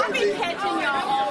I've been catching y'all all.